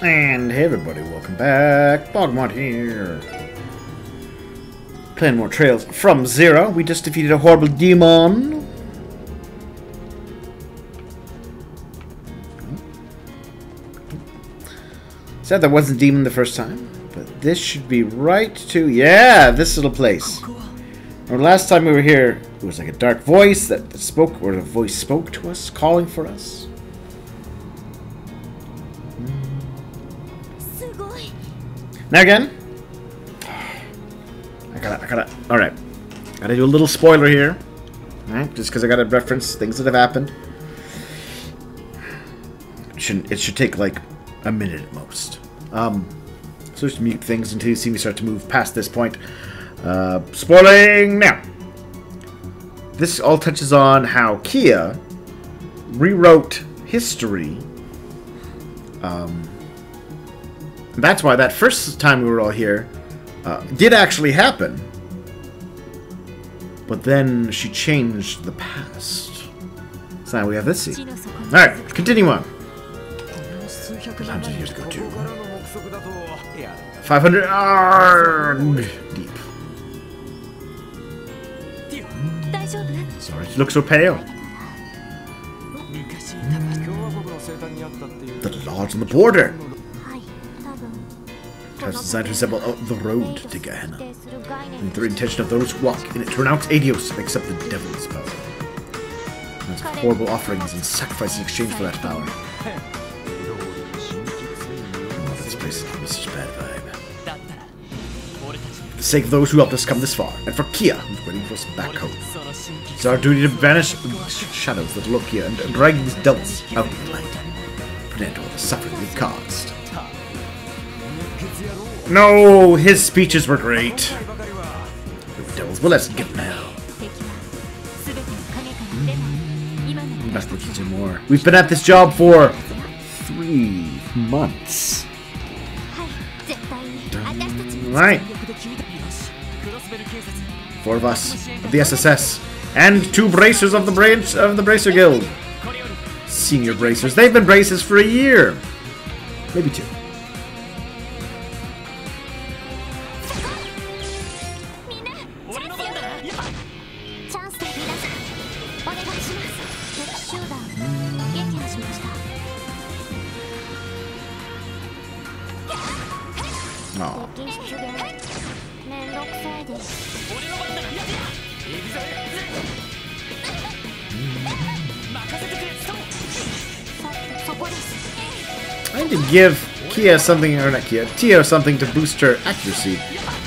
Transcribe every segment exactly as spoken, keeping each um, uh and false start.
And hey everybody, welcome back. BogMod here. Playing more Trails from Zero. We just defeated a horrible demon. Sad there wasn't a demon the first time, but this should be right to... Yeah, this little place. Remember last time we were here, it was like a dark voice that spoke, or a voice spoke to us, calling for us. Now again, I gotta, I gotta, all right, gotta do a little spoiler here, all right? Just because I gotta reference things that have happened. It shouldn't, it should take like a minute at most. Um, so just mute things until you see me start to move past this point. Uh, spoiling now. This all touches on how Kia rewrote history. Um. That's why that first time we were all here uh, did actually happen. But then she changed the past. So now we have this scene. Alright, continue on. one hundred years ago, too. five hundred... Arrgh, deep. Sorry, you look so pale. The lodge on the border. Designed to resemble out the road to Gehenna, and the intention of those who walk in it to renounce Aidios and accept the devil's power. That's horrible offerings and sacrifices in exchange for that power. Oh, this place is such a bad vibe. For the sake of those who helped us come this far, and for Kia, who's waiting for us back home, it's our duty to banish shadows that lurk here and drag these devils out of the light, prevent all the suffering we've caused. No, his speeches were great. The devils will let's get now. Mm. Must look into more. We've been at this job for three months. Right. Four of us of the S S S and two bracers of the branch of the Bracer Guild. Senior bracers. They've been bracers for a year, maybe two. Give Kia something, or not Kia, Tio something to boost her accuracy.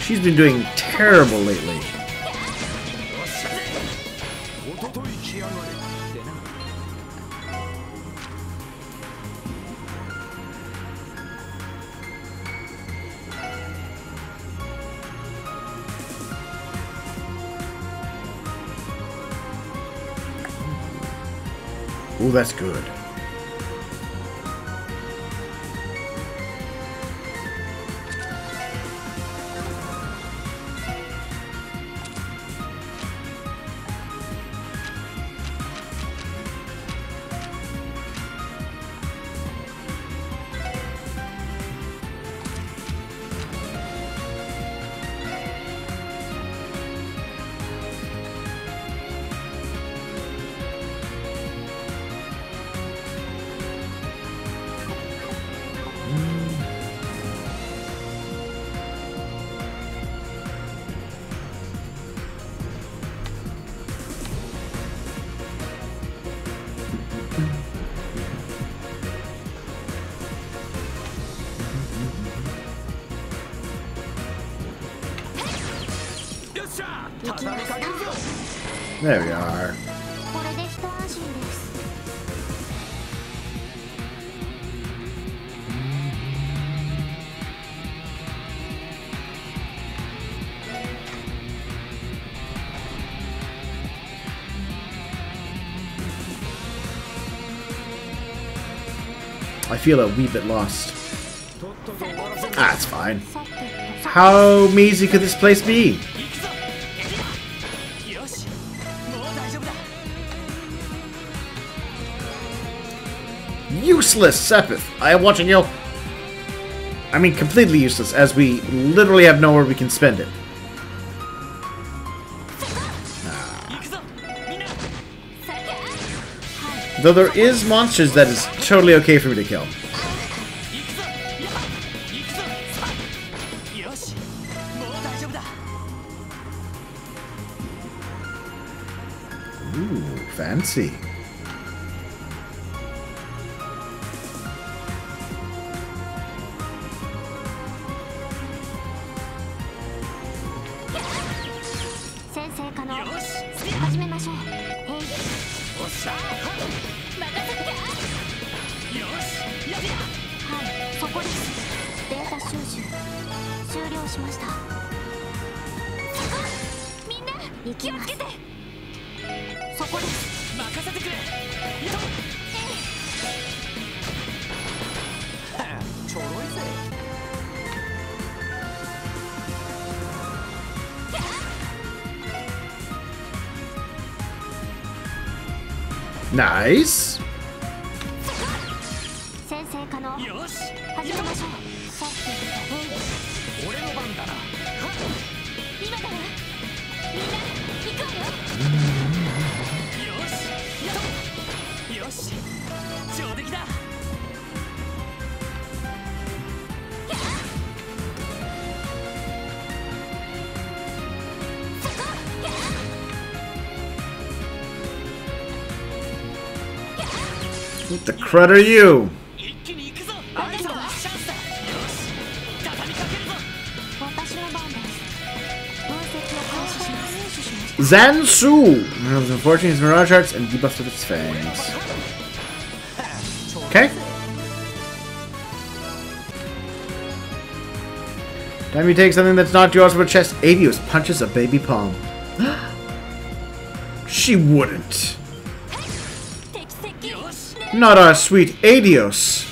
She's been doing terrible lately. Oh, that's good. There we are. I feel a wee bit lost. That's fine. How measly could this place be? Useless Sephith, I am watching you. I mean, completely useless, as we literally have nowhere we can spend it. Though there is monsters that is totally okay for me to kill. Ooh, fancy. Nice. What the crud are you? Zansu! Removes unfortunate his mirage arts and debuffs with its fangs. Okay. Time you take something that's not yours from a chest, Aidios punches a baby palm. She wouldn't. Not our sweet Aidios.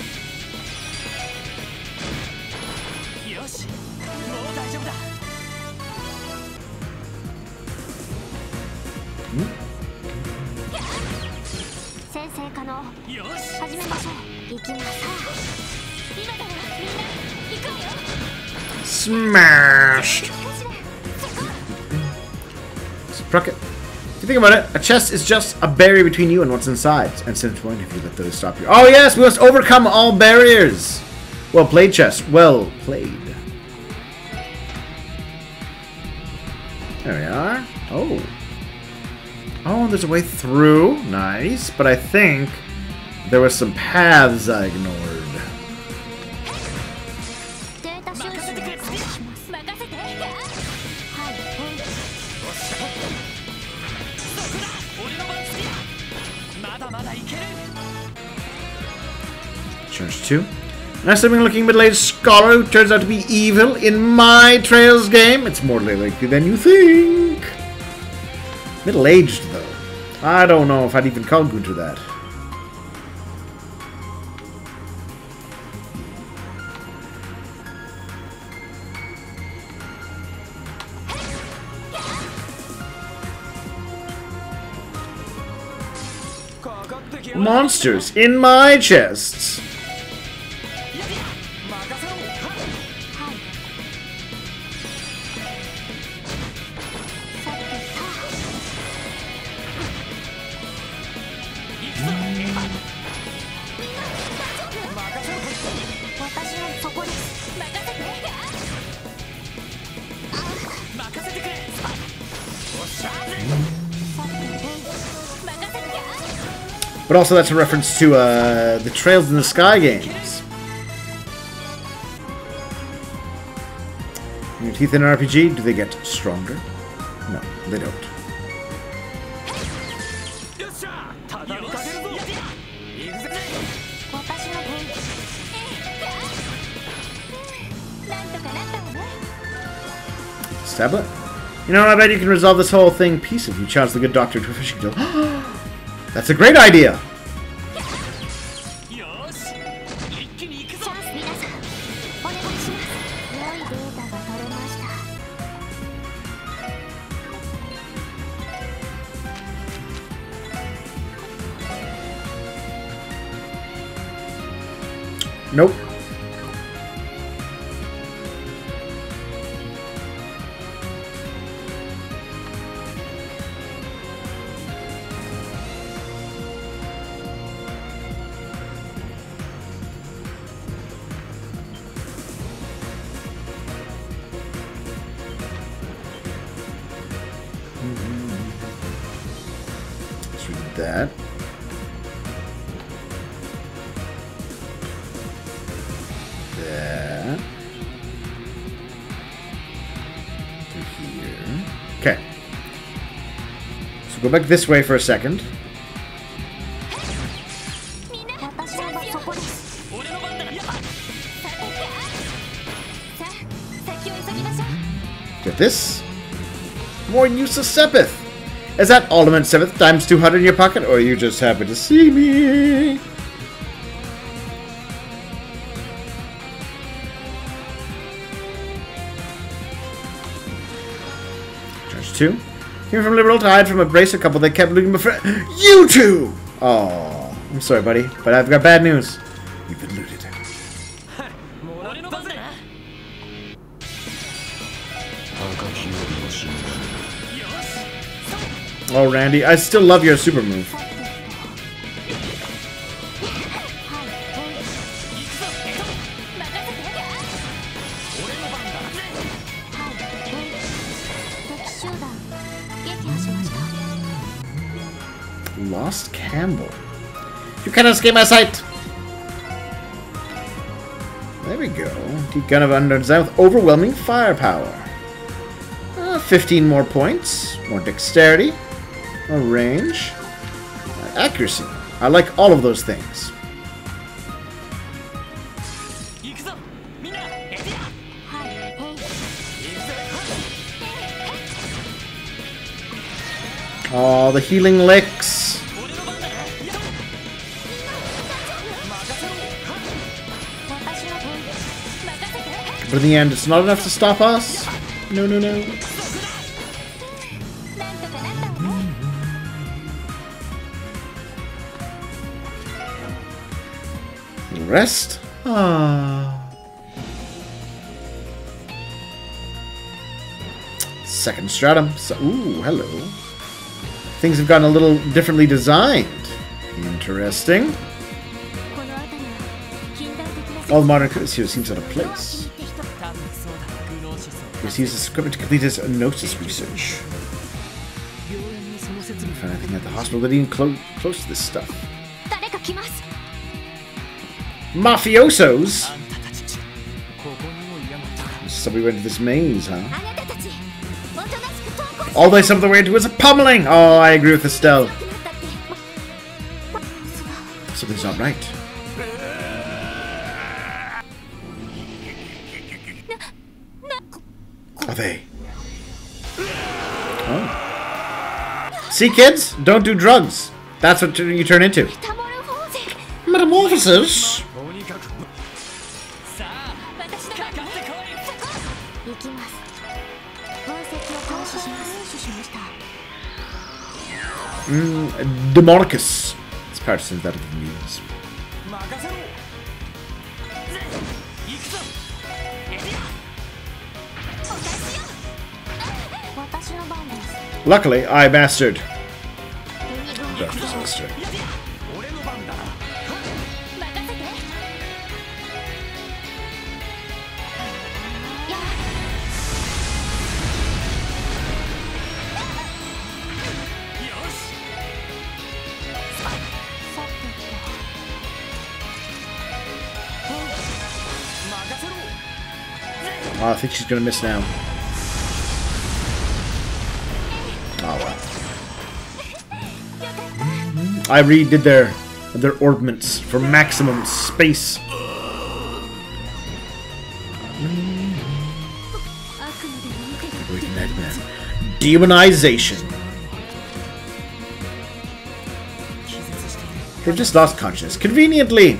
Hmm? Smashed. Spruck it. If you think about it, a chest is just a barrier between you and what's inside. And since when have you let those stop you? Oh yes, we must overcome all barriers! Well played, chest. Well played. There we are. Oh. Oh, there's a way through. Nice. But I think there were some paths I ignored. Too. An assuming looking middle-aged scholar who turns out to be evil in my Trails game. It's more likely than you think. Middle-aged, though. I don't know if I'd even call Gunter that. Monsters in my chests. But also that's a reference to uh, the Trails in the Sky games. When your teeth in an R P G, do they get stronger? No, they don't. Stab it. You know what, I bet you can resolve this whole thing peace if you challenge the good doctor to a fishing deal. That's a great idea! Nope. that. That. To here. Okay. So go back this way for a second. Get this. More useless Sephith. Is that Alderman Sephith times two hundred in your pocket, or are you just happy to see me? Charge two. Came from Liberal, tied from a bracer couple that kept looking before. You two! Oh, I'm sorry, buddy, but I've got bad news. You've been looted. Oh, Randy, I still love your super move. Lost Campbell. You cannot escape my sight! There we go. Deep Gun of Undesign with overwhelming firepower. Uh, fifteen more points. More dexterity. More range, uh, accuracy. I like all of those things. Oh, the healing licks. But in the end, it's not enough to stop us. No, no, no. Rest. Ah. Second stratum. So, ooh, hello. Things have gotten a little differently designed. Interesting. All the modern codes here seems out of place. He's used this equipment to complete his Gnosis research. Didn't find anything at the hospital that even clo close to this stuff. Mafiosos? Somebody went to this maze, huh? All they something went to was a pummeling! Oh, I agree with Estelle. Something's not right. Are they? Oh. See, kids? Don't do drugs. That's what you turn into. Metamorphosis? Mm, Demorcus. This power seems that it can use. Luckily, I mastered. Oh, I think she's going to miss now. Oh, well. I redid their their orbments for maximum space. Demonization. They've just lost consciousness. Conveniently.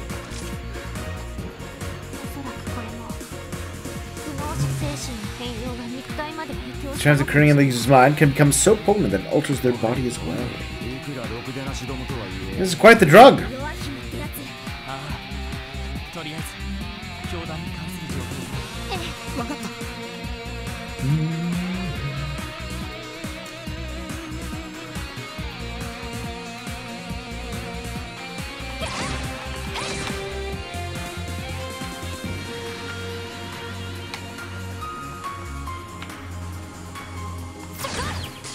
Trans occurring in the user's mind can become so potent that it alters their body as well. This is quite the drug.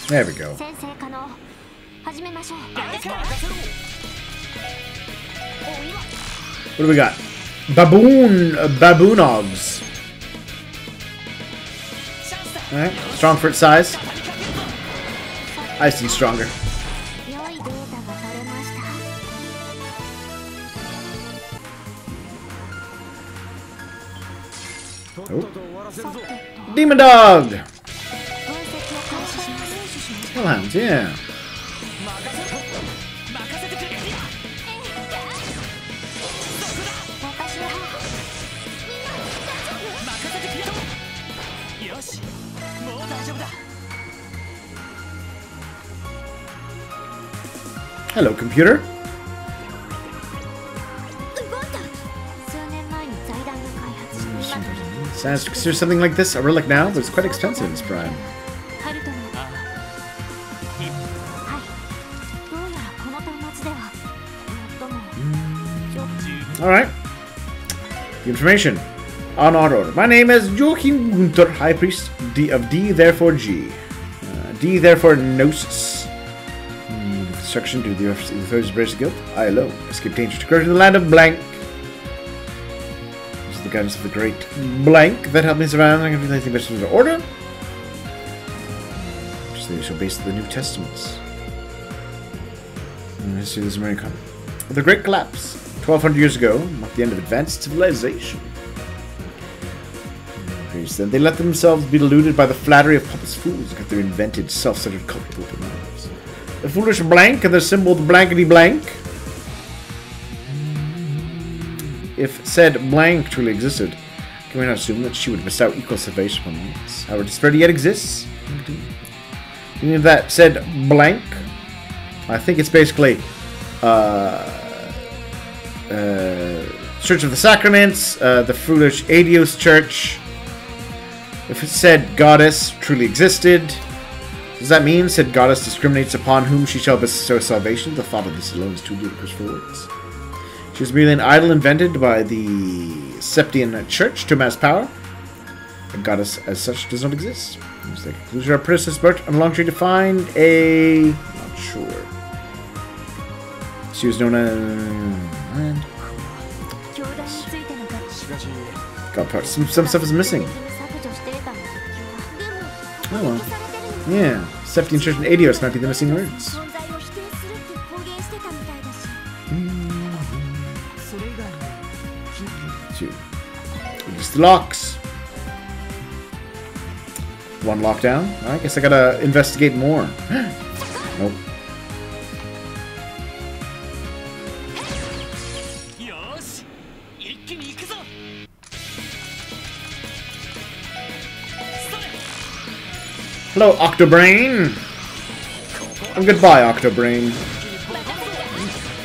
There we go. What do we got? Baboon, uh, baboonogs. All right, strong for its size. I see stronger. Oh. Demon dog. Hellhounds, yeah. Hello, computer. Sounds consider something like this, a relic now? That's quite expensive in this prime. Mm. Alright. Information. On our order. My name is Joachim Gunter, High Priest D of D, therefore G. Uh, D, therefore Gnosis. Instruction to the First British Guild. I alone escaped dangerous incursion in the land of blank. This is the guidance of the great blank that helped me survive. I can do anything best in order. Just they shall base the New Testaments. And the history of this American. The Great Collapse, twelve hundred years ago, marked the end of advanced civilization. Then they let themselves be deluded by the flattery of pompous fools because their invented, self-centered cult with open arms. The foolish blank and their symbol, the blankety blank. If said blank truly existed, can we not assume that she would miss out equal salvation from us? Our disparity yet exists. Meaning that said blank, I think it's basically uh, uh, Church of the Sacraments, uh, the foolish Aidios Church. If it said goddess truly existed, does that mean said goddess discriminates upon whom she shall bestow salvation? The thought of this alone is too ludicrous for words. She was merely an idol invented by the Septian Church to amass power. A goddess as such does not exist. The conclusion our predecessors brought on a long tree to find a... not sure. She was known as... God, part. Some, some stuff is missing. Oh well. Yeah. Septian Church and Aidios might be the missing words. Mm-hmm. Just the locks. One lockdown. I guess I gotta investigate more. Nope. Hello, Octobrain! And goodbye, Octobrain.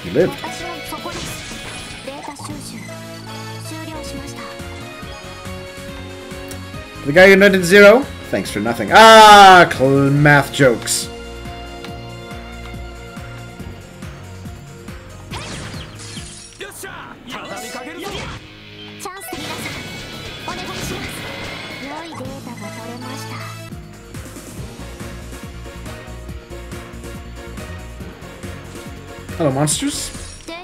You lived. The guy who noted zero? Thanks for nothing. Ah, math jokes. Hello, monsters. Ooh,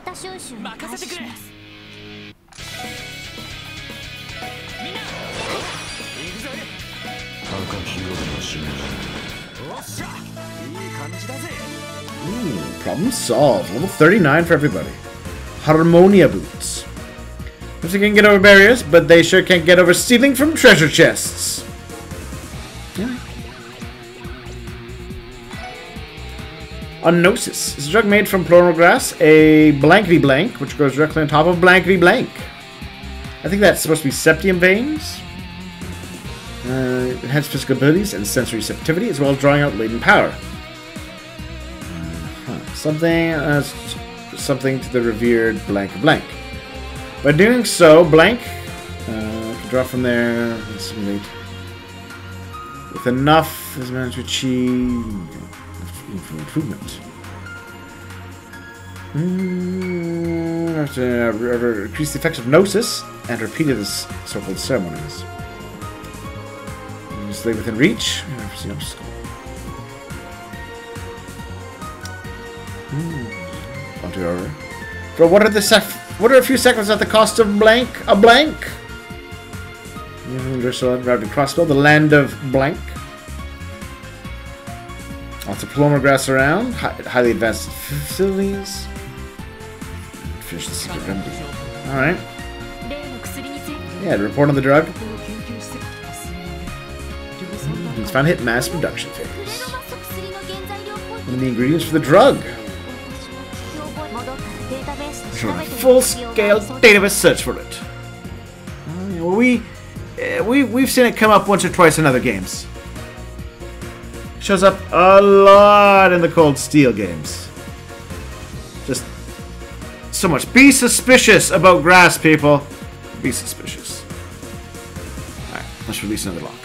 problem solved. Level thirty-nine for everybody. Harmonia Boots. They can get over barriers, but they sure can't get over stealing from treasure chests. Agnosis. It's a drug made from Plural Grass, a blankety blank, which grows directly on top of blankety blank. I think that's supposed to be septium veins. Uh, it has physical abilities and sensory sensitivity, as well as drawing out latent power. Huh. Something, uh, something to the revered blank blank. By doing so, blank uh, can draw from there. With enough, is managed to achieve. For improvement. Mm, have to uh, uh, increase the effects of Gnosis and repeat this so-called ceremonies. Stay within reach. I've seen obstacle. Hmm. Onto our... For what are the sef... What are a few seconds at the cost of blank? A blank? The crossbow, the land of blank. Lots of plural grass around. Hi highly advanced facilities. Finish the secret remedy. Alright. Yeah, to report on the drug. It's found hit mass production phase. What are the ingredients for the drug? Full-scale database search for it. Uh, we, uh, we, we've seen it come up once or twice in other games. It shows up a lot in the Cold Steel games. Just so much. Be suspicious about grass, people. Be suspicious. Alright, let's release another lock.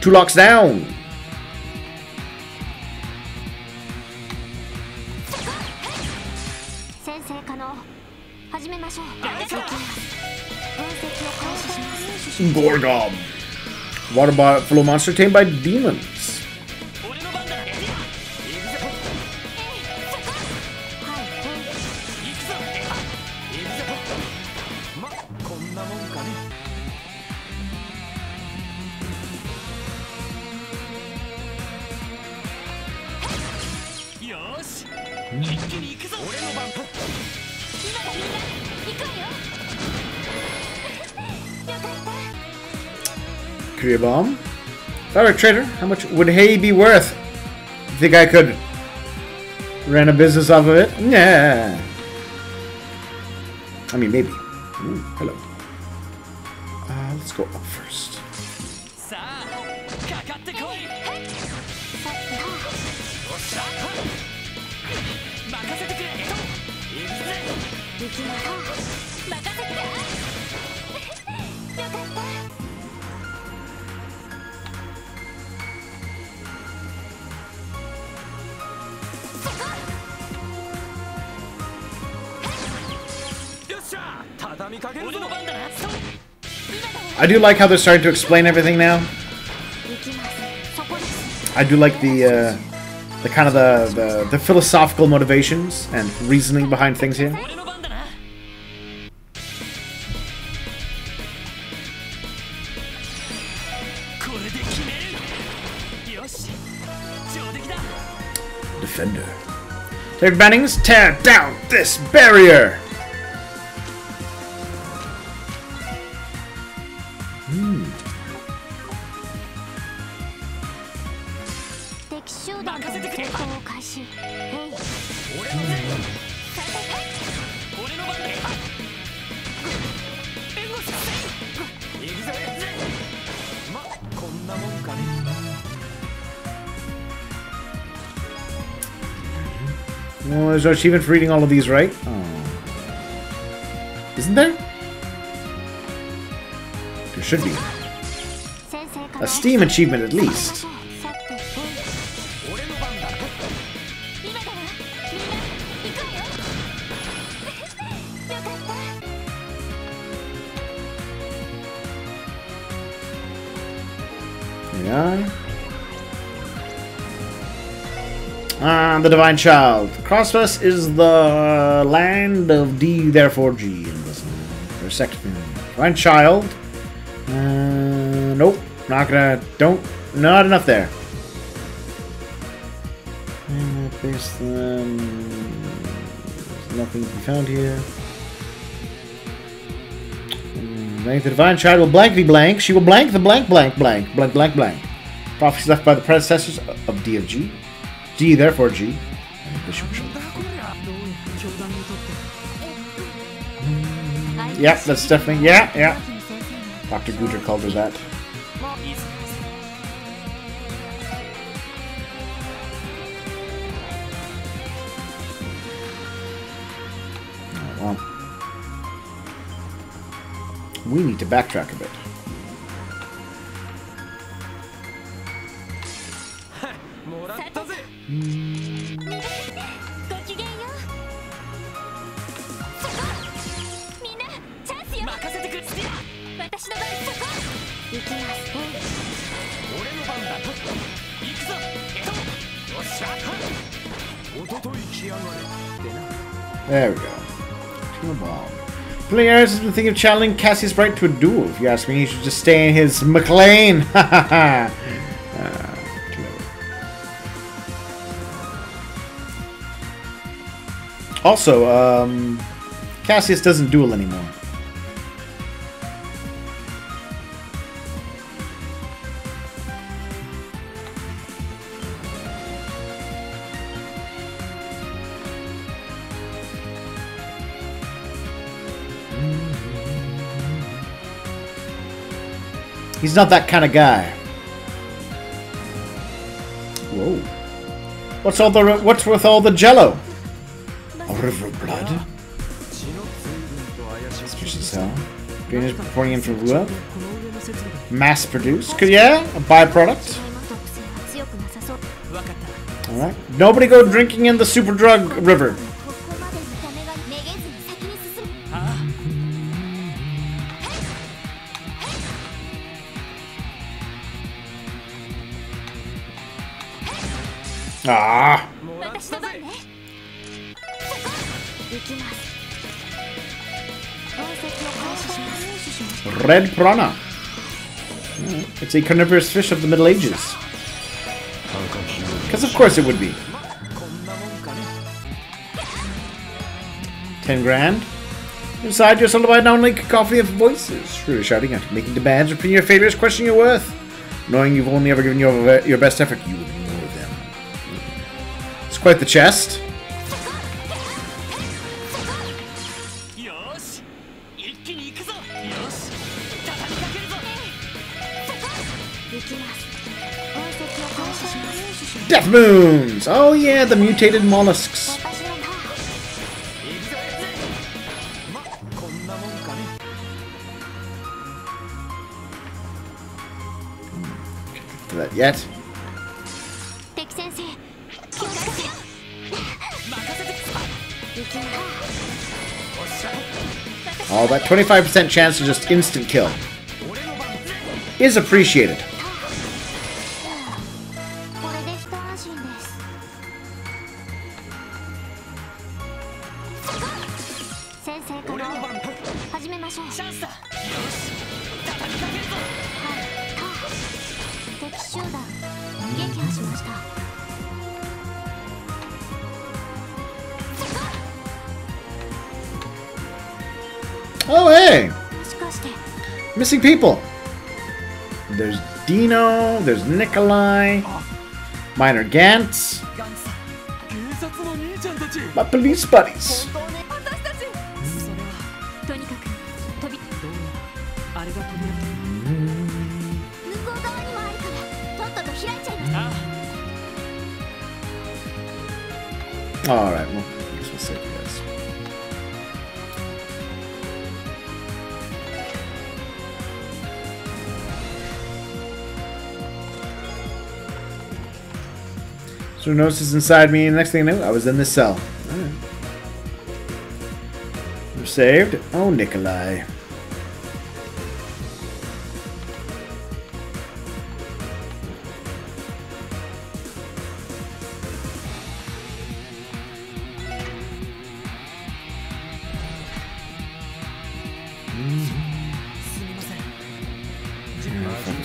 Two locks down. Gorgom. Water buffalo monster tamed by demons. Korea bomb. If I were a trader, how much would hay be worth? You think I could run a business off of it? Nah. I mean, maybe. Ooh, hello. Uh, let's go up first. I do like how they're starting to explain everything now. I do like the uh, the kind of the, the the philosophical motivations and reasoning behind things here. Defender. Take Bannings, tear down this barrier. Well, there's no achievement for reading all of these, right? Oh. Isn't there? There should be. A Steam achievement, at least. The Divine Child. Crossfest is the land of D, therefore G. For a second. Divine Child. Uh, nope. Not gonna. Don't. Not enough there. And face them. There's nothing to be found here. And the Divine Child will blankly blank. She will blank the blank blank blank blank blank blank. Prophecies left by the predecessors of D of G. D, therefore G. Mm, yeah, that's definitely, yeah, yeah. Doctor Gunter called her that. Oh, well. We need to backtrack a bit. There we go. Two bomb. Player has been thinking of challenging Cassius Bright to a duel. If you ask me, he should just stay in his McLean. Ha ha ha. Also, um, Cassius doesn't duel anymore. He's not that kind of guy. Whoa! What's all the what's with all the jello? A river of blood. Suspicious hell. Green is pouring in from Rua. Mass produced. Could yeah, a byproduct. All right. Nobody go drinking in the super drug river. Ah. Red piranha. It's a carnivorous fish of the Middle Ages. Because of course it would be. Ten grand. Inside you're surrounded by an only cacophony of voices. Shrewdly shouting at, making demands, repeating your failures, questioning your worth. Knowing you've only ever given your, your best effort, you would ignore them. It's quite the chest. Death moons! Oh yeah, the mutated mollusks. Can't do that yet. Oh, that twenty-five percent chance to just instant kill is appreciated. Oh hey! Missing people! There's Dino, there's Nikolai, Minor Gantz, my police buddies! Alright, well, I guess we'll save you guys. So Gnosis inside me, and the next thing I knew, I was in this cell. Alright. We're saved. Oh, Nikolai.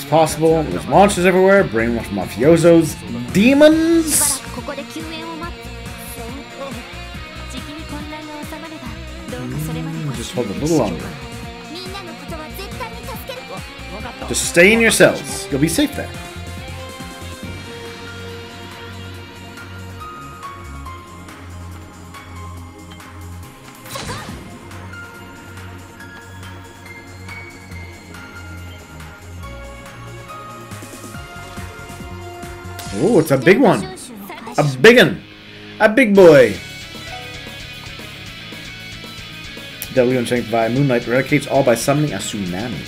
Possible. There's monsters everywhere, brainwashed mafiosos, demons. Mm, just hold a little longer. Just stay in your cells. You'll be safe there. Oh, it's a big one. A big one. A big boy. W and Shank by Moonlight eradicates all by summoning a tsunami.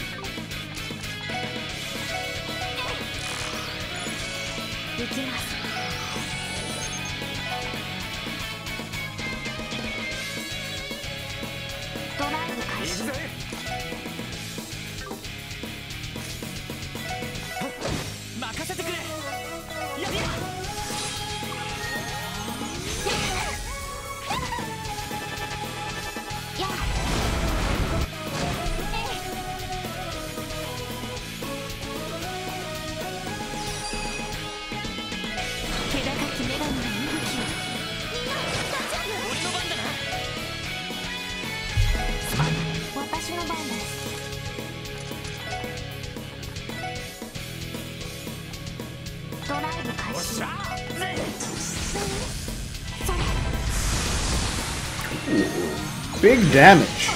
big damage.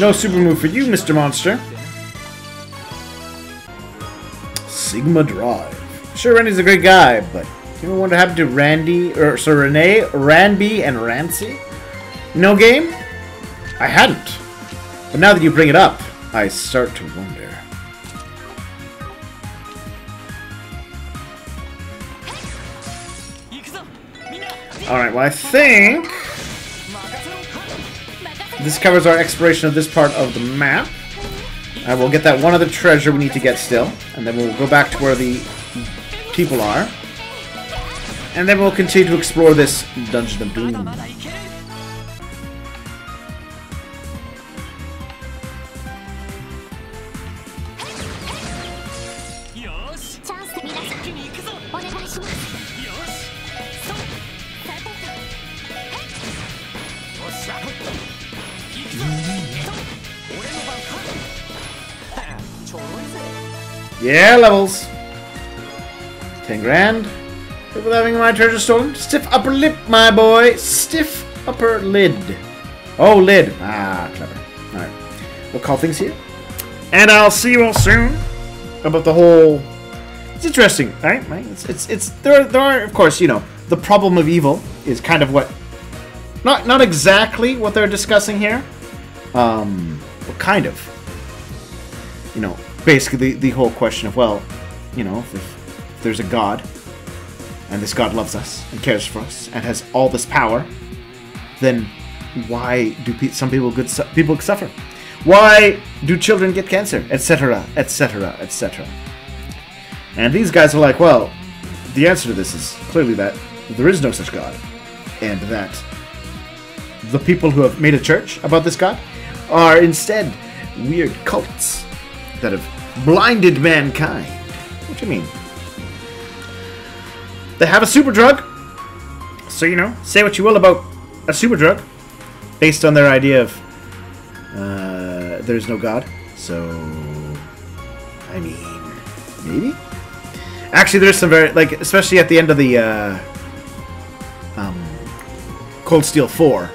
No super move for you, Mister Monster. Sigma Drive. Sure, Randy's a great guy, but you ever wonder what happened to Randy, or so Renee, Ranby, and Rancy? No game? I hadn't. But now that you bring it up, I start to wonder. Alright, well, I think this covers our exploration of this part of the map. Uh, we'll get that one other treasure we need to get still, and then we'll go back to where the people are. And then we'll continue to explore this Dungeon of Doom. Yeah, levels. Ten grand. People having my treasure stolen. Stiff upper lip, my boy. Stiff upper lid. Oh, lid. Ah, clever. All right. We'll call things here. And I'll see you all soon. About the whole. It's interesting, right? It's it's it's there. There are, of course, you know, the problem of evil is kind of what. Not not exactly what they're discussing here. Um, well, kind of. You know. Basically, the, the whole question of, well, you know, if, if there's a god, and this god loves us, and cares for us, and has all this power, then why do pe some people good su people suffer? Why do children get cancer? Etc, et cetera, et cetera. And these guys are like, well, the answer to this is clearly that there is no such god, and that the people who have made a church about this god are instead weird cults that have blinded mankind. What do you mean? They have a super drug. So, you know, say what you will about a super drug, based on their idea of uh, there's no God. So, I mean, maybe? Actually, there's some very, like, especially at the end of the uh, um, Cold Steel four.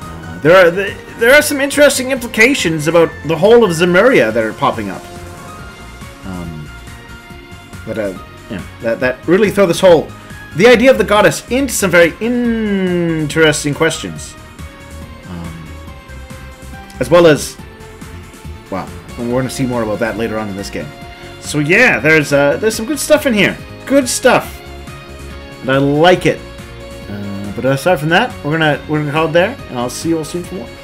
Uh, there are... The, There are some interesting implications about the whole of Zemuria that are popping up. Um, but uh, yeah, that that really throw this whole the idea of the goddess into some very interesting questions, um, as well as wow. And we're going to see more about that later on in this game. So yeah, there's uh, there's some good stuff in here. Good stuff, and I like it. Uh, but aside from that, we're gonna we're gonna call it there, and I'll see you all soon for more.